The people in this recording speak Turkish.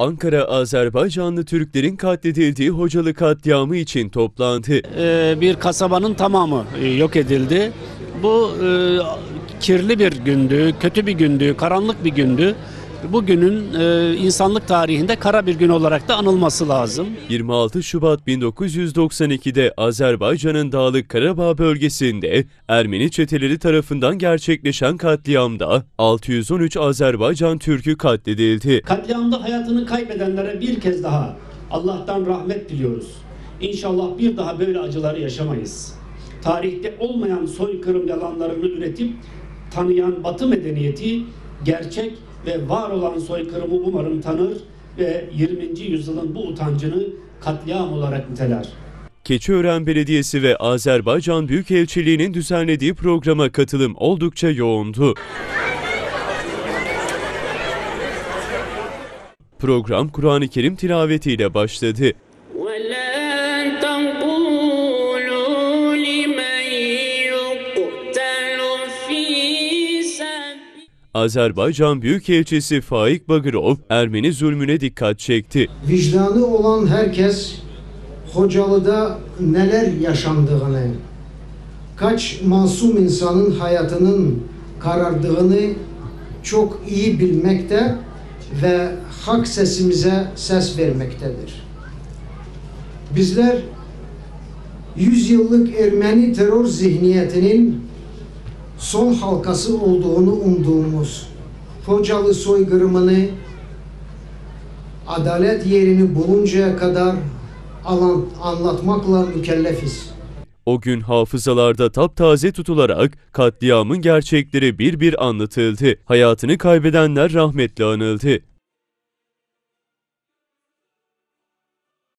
Ankara, Azerbaycanlı Türklerin katledildiği Hocalı katliamı için toplantı. Bir kasabanın tamamı yok edildi. Bu kirli bir gündü, kötü bir gündü, karanlık bir gündü. Bugünün insanlık tarihinde kara bir gün olarak da anılması lazım. 26 Şubat 1992'de Azerbaycan'ın Dağlık Karabağ bölgesinde Ermeni çeteleri tarafından gerçekleşen katliamda 613 Azerbaycan Türk'ü katledildi. Katliamda hayatını kaybedenlere bir kez daha Allah'tan rahmet diliyoruz. İnşallah bir daha böyle acıları yaşamayız. Tarihte olmayan soykırım yalanlarını üretip tanıyan Batı medeniyeti gerçek ve var olan soykırımı umarım tanır ve 20. yüzyılın bu utancını katliam olarak niteler. Keçiören Belediyesi ve Azerbaycan Büyükelçiliği'nin düzenlediği programa katılım oldukça yoğundu. Program Kur'an-ı Kerim tilavetiyle başladı. Azerbaycan Büyükelçisi Faik Bagırov, Ermeni zulmüne dikkat çekti. Vicdanı olan herkes Hocalı'da neler yaşandığını, kaç masum insanın hayatının karardığını çok iyi bilmekte ve hak sesimize ses vermektedir. Bizler 100 yıllık Ermeni terör zihniyetinin son halkası olduğunu umduğumuz Hocalı soykırımını adalet yerini buluncaya kadar anlatmakla mükellefiz. O gün hafızalarda taptaze tutularak katliamın gerçekleri bir bir anlatıldı. Hayatını kaybedenler rahmetle anıldı.